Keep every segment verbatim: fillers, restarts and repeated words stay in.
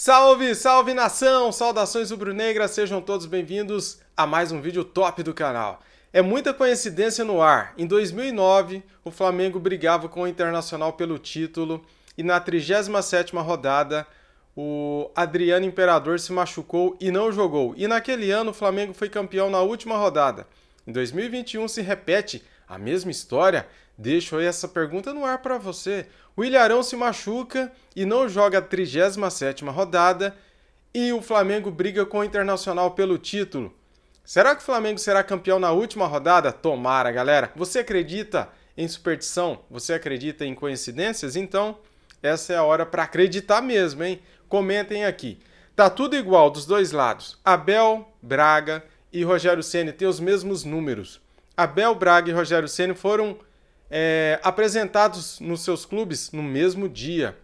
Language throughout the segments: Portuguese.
Salve, salve nação! Saudações rubro-negras, sejam todos bem-vindos a mais um vídeo top do canal. É muita coincidência no ar. Em dois mil e nove, o Flamengo brigava com o Internacional pelo título e na trigésima sétima rodada, o Adriano Imperador se machucou e não jogou. E naquele ano, o Flamengo foi campeão na última rodada. Em dois mil e vinte e um, se repete a mesma história. Deixo aí essa pergunta no ar para você. O Willian Arão se machuca e não joga a trigésima sétima rodada e o Flamengo briga com o Internacional pelo título. Será que o Flamengo será campeão na última rodada? Tomara, galera! Você acredita em superstição? Você acredita em coincidências? Então, essa é a hora para acreditar mesmo, hein? Comentem aqui. Tá tudo igual dos dois lados. Abel Braga e Rogério Ceni têm os mesmos números. Abel Braga e Rogério Ceni foram É, apresentados nos seus clubes no mesmo dia.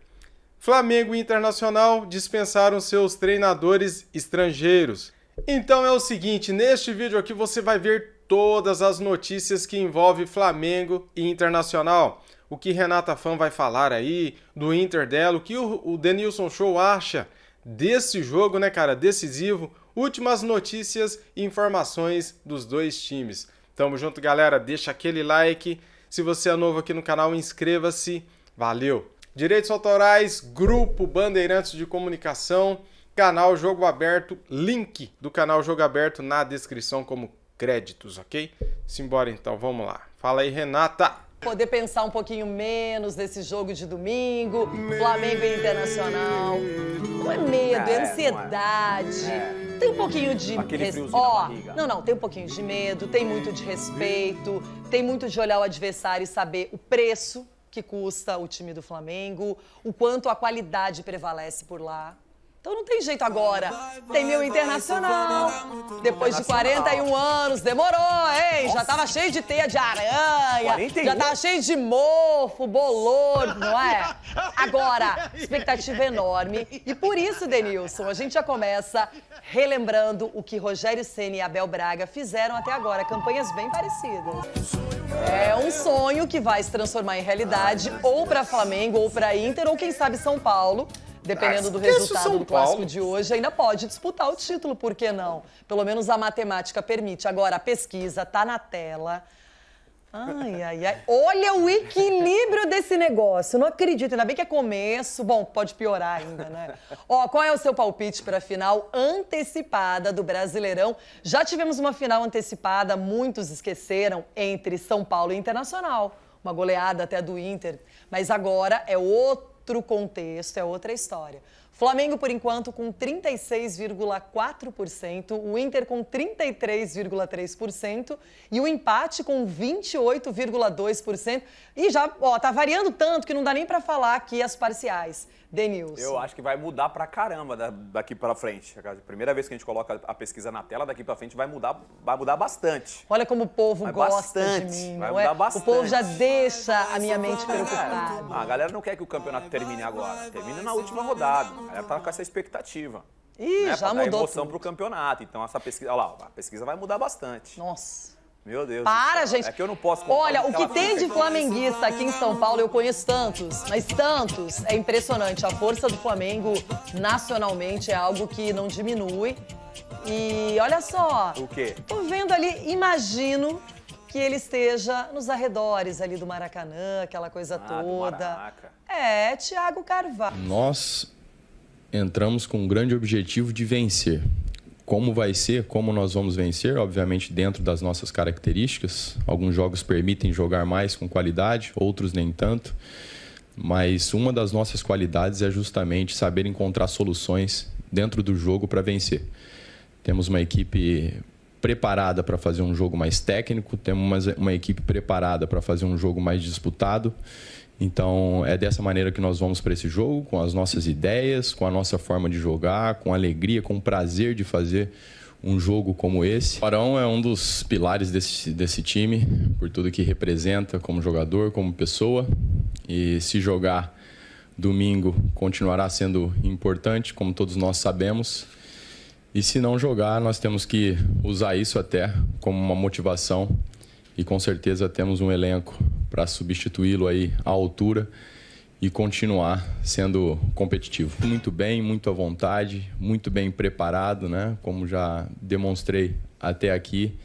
Flamengo e Internacional dispensaram seus treinadores estrangeiros. Então é o seguinte, neste vídeo aqui você vai ver todas as notícias que envolvem Flamengo e Internacional. O que Renata Fan vai falar aí, do Inter dela, o que o, o Denilson Show acha desse jogo, né, cara, decisivo. Últimas notícias e informações dos dois times. Tamo junto, galera, deixa aquele like. Se você é novo aqui no canal, inscreva-se. Valeu! Direitos autorais, Grupo Bandeirantes de Comunicação, canal Jogo Aberto, link do canal Jogo Aberto na descrição como créditos, ok? Simbora então, vamos lá. Fala aí, Renata! Poder pensar um pouquinho menos desse jogo de domingo, Flamengo e Internacional. Não é medo, é ansiedade. Tem um pouquinho de respeito. Ó, não, não, tem um pouquinho de medo, tem muito de respeito, tem muito de olhar o adversário e saber o preço que custa o time do Flamengo, o quanto a qualidade prevalece por lá. Então não tem jeito agora. Tem meu Internacional. Depois de quarenta e um anos, demorou, hein? Já tava cheio de teia de aranha. quarenta e um? Já tava cheio de mofo, bolor, não é? Agora, expectativa enorme. E por isso, Denilson, a gente já começa relembrando o que Rogério Ceni e Abel Braga fizeram até agora. Campanhas bem parecidas. É um sonho que vai se transformar em realidade ou pra Flamengo, ou pra Inter, ou quem sabe São Paulo. Dependendo do resultado do clássico de hoje, ainda pode disputar o título, por que não? Pelo menos a matemática permite. Agora, a pesquisa tá na tela. Ai, ai, ai. Olha o equilíbrio desse negócio. Não acredito. Ainda bem que é começo. Bom, pode piorar ainda, né? Ó, qual é o seu palpite para a final antecipada do Brasileirão? Já tivemos uma final antecipada, muitos esqueceram, entre São Paulo e Internacional. Uma goleada até do Inter. Mas agora é outro. Outro contexto, é outra história. Flamengo, por enquanto, com trinta e seis vírgula quatro por cento, o Inter com trinta e três vírgula três por cento e o empate com vinte e oito vírgula dois por cento. E já, ó, tá variando tanto que não dá nem pra falar aqui as parciais. Denilson. Eu acho que vai mudar pra caramba daqui pra frente. A primeira vez que a gente coloca a pesquisa na tela, daqui pra frente vai mudar, vai mudar bastante. Olha como o povo vai gosta bastante, de mim. Vai mudar é? bastante. O povo já deixa a minha mente preocupada. É. A galera não quer que o campeonato termine agora. Termina na última rodada. A galera tá com essa expectativa. Ih, né? já pra mudou dar emoção tudo. pro campeonato. Então essa pesquisa, olha lá, a pesquisa vai mudar bastante. Nossa. Meu Deus. Para, gente. É que eu não posso contar. Olha, o que tem de flamenguista aqui em São Paulo, eu conheço tantos, mas tantos. É impressionante. A força do Flamengo nacionalmente é algo que não diminui. E olha só. O quê? Tô vendo ali, imagino que ele esteja nos arredores ali do Maracanã, aquela coisa ah, toda. Do Maraca. É, Thiago Carvalho. Nós entramos com um grande objetivo de vencer. Como vai ser, como nós vamos vencer, obviamente dentro das nossas características. Alguns jogos permitem jogar mais com qualidade, outros nem tanto. Mas uma das nossas qualidades é justamente saber encontrar soluções dentro do jogo para vencer. Temos uma equipe preparada para fazer um jogo mais técnico, temos uma equipe preparada para fazer um jogo mais disputado. Então, é dessa maneira que nós vamos para esse jogo, com as nossas ideias, com a nossa forma de jogar, com alegria, com prazer de fazer um jogo como esse. O Arão é um dos pilares desse, desse time, por tudo que representa como jogador, como pessoa. E se jogar domingo, continuará sendo importante, como todos nós sabemos. E se não jogar, nós temos que usar isso até como uma motivação. E com certeza temos um elenco para substituí-lo aí à altura e continuar sendo competitivo. Muito bem, muito à vontade, muito bem preparado, né? Como já demonstrei até aqui.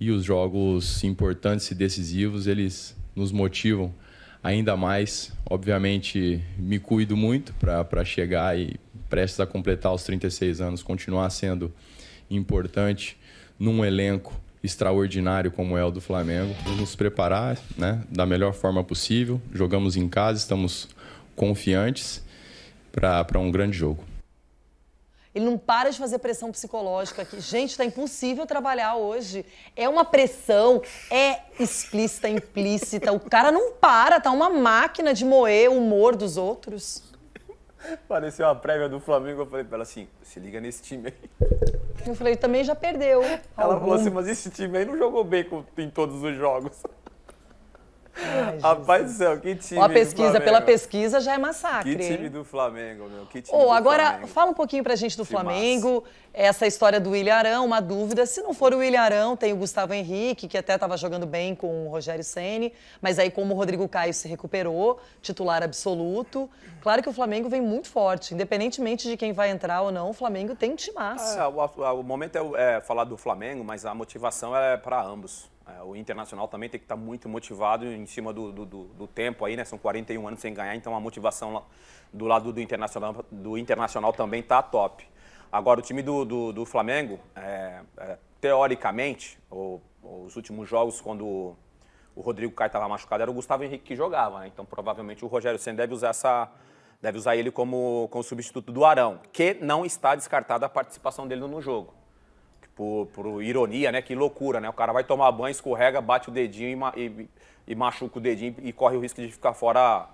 E os jogos importantes e decisivos, eles nos motivam ainda mais. Obviamente, me cuido muito para chegar e, prestes a completar os trinta e seis anos, continuar sendo importante num elenco extraordinário como é o do Flamengo. Vamos nos preparar, né, da melhor forma possível. Jogamos em casa, estamos confiantes para um grande jogo. Ele não para de fazer pressão psicológica aqui. Gente, está impossível trabalhar hoje. É uma pressão, é explícita, implícita. O cara não para, tá uma máquina de moer o humor dos outros. Pareceu uma prévia do Flamengo, eu falei pra ela assim, se liga nesse time aí. Eu falei, também já perdeu. Ela algum. falou assim, mas esse time aí não jogou bem com, em todos os jogos. Ai, rapaz do céu, que time a pesquisa, do Pela pesquisa já é massacre. Que time hein? do Flamengo, meu. Que time oh, do agora, Flamengo. Fala um pouquinho pra gente do que Flamengo. Massa. Essa história do Willian Arão, uma dúvida. Se não for o Willian Arão, tem o Gustavo Henrique, que até estava jogando bem com o Rogério Ceni. Mas aí, como o Rodrigo Caio se recuperou, titular absoluto. Claro que o Flamengo vem muito forte. Independentemente de quem vai entrar ou não, o Flamengo tem um timaço. É, o, o momento é, é falar do Flamengo, mas a motivação é para ambos. O Internacional também tem que estar muito motivado em cima do, do, do tempo aí, né? São quarenta e um anos sem ganhar, então a motivação do lado do Internacional, do Internacional também está top. Agora, o time do, do, do Flamengo, é, é, teoricamente, o, os últimos jogos, quando o, o Rodrigo Caio estava machucado, era o Gustavo Henrique que jogava, né? Então, provavelmente, o Rogério Ceni deve usar essa... deve usar ele como, como substituto do Arão, que não está descartada a participação dele no jogo. Por, por ironia, né? Que loucura, né? O cara vai tomar banho, escorrega, bate o dedinho e, e, e machuca o dedinho e corre o risco de ficar fora.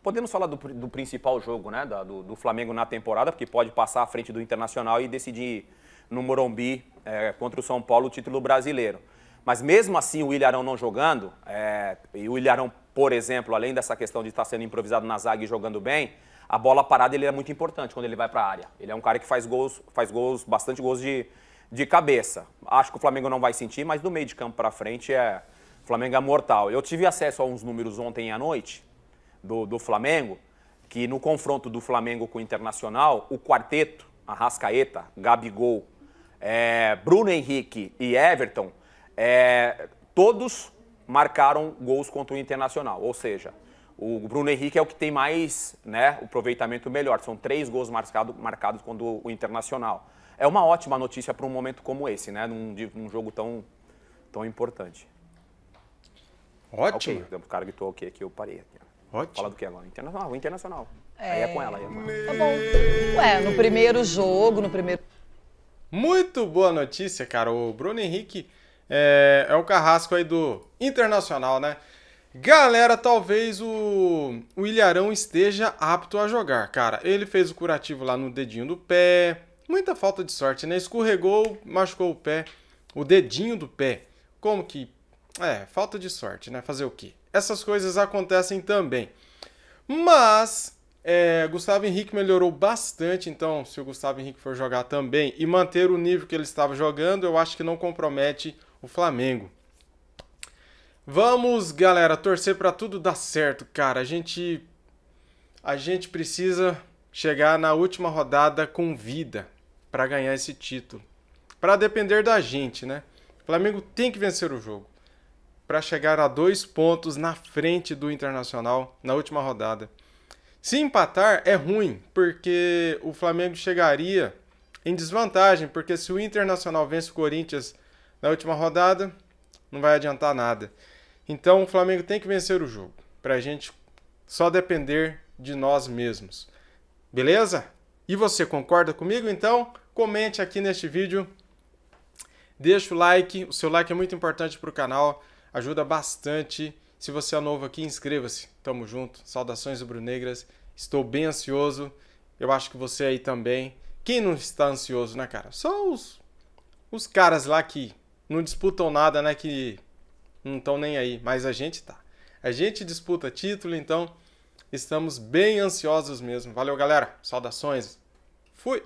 Podemos falar do, do principal jogo, né? Da, do, do Flamengo na temporada, porque pode passar à frente do Internacional e decidir no Morumbi é, contra o São Paulo o título brasileiro. Mas mesmo assim o Willian Arão não jogando, é, e o Willian Arão, por exemplo, além dessa questão de estar sendo improvisado na zaga e jogando bem, a bola parada ele é muito importante quando ele vai para a área. Ele é um cara que faz gols, faz gols, bastante gols de... de cabeça. Acho que o Flamengo não vai sentir, mas do meio de campo para frente, é... o Flamengo é mortal. Eu tive acesso a uns números ontem à noite do, do Flamengo, que no confronto do Flamengo com o Internacional, o quarteto, Arrascaeta, Gabigol, é, Bruno Henrique e Everton, é, todos marcaram gols contra o Internacional. Ou seja, o Bruno Henrique é o que tem mais, né, o aproveitamento melhor. São três gols marcado, marcados contra o Internacional. É uma ótima notícia para um momento como esse, né? Num, num jogo tão, tão importante. Ótimo. Okay. O cara gritou ok aqui, eu parei. Aqui. Ótimo. Fala do que agora? Internacional, o Internacional. É... Aí é com ela. Aí é com ela. Tá bom. Ué, no primeiro jogo, no primeiro... Muito boa notícia, cara. O Bruno Henrique é, é o carrasco aí do Internacional, né? Galera, talvez o Willian Arão esteja apto a jogar, cara. Ele fez o curativo lá no dedinho do pé... Muita falta de sorte, né? Escorregou, machucou o pé, o dedinho do pé. Como que... É, falta de sorte, né? Fazer o quê? Essas coisas acontecem também. Mas, é, Gustavo Henrique melhorou bastante, então se o Gustavo Henrique for jogar também e manter o nível que ele estava jogando, eu acho que não compromete o Flamengo. Vamos, galera, torcer para tudo dar certo, cara. A gente... A gente precisa chegar na última rodada com vida para ganhar esse título. Para depender da gente, né? O Flamengo tem que vencer o jogo para chegar a dois pontos na frente do Internacional na última rodada. Se empatar é ruim, porque o Flamengo chegaria em desvantagem, porque se o Internacional vence o Corinthians na última rodada, não vai adiantar nada. Então o Flamengo tem que vencer o jogo para a gente só depender de nós mesmos. Beleza? E você concorda comigo? Então, comente aqui neste vídeo, deixa o like, o seu like é muito importante para o canal, ajuda bastante. Se você é novo aqui, inscreva-se. Tamo junto, saudações rubro-negras, estou bem ansioso, eu acho que você aí também. Quem não está ansioso, né, cara? Só os, os caras lá que não disputam nada, né, que não estão nem aí, mas a gente tá. A gente disputa título, então... Estamos bem ansiosos mesmo. Valeu, galera. Saudações. Fui.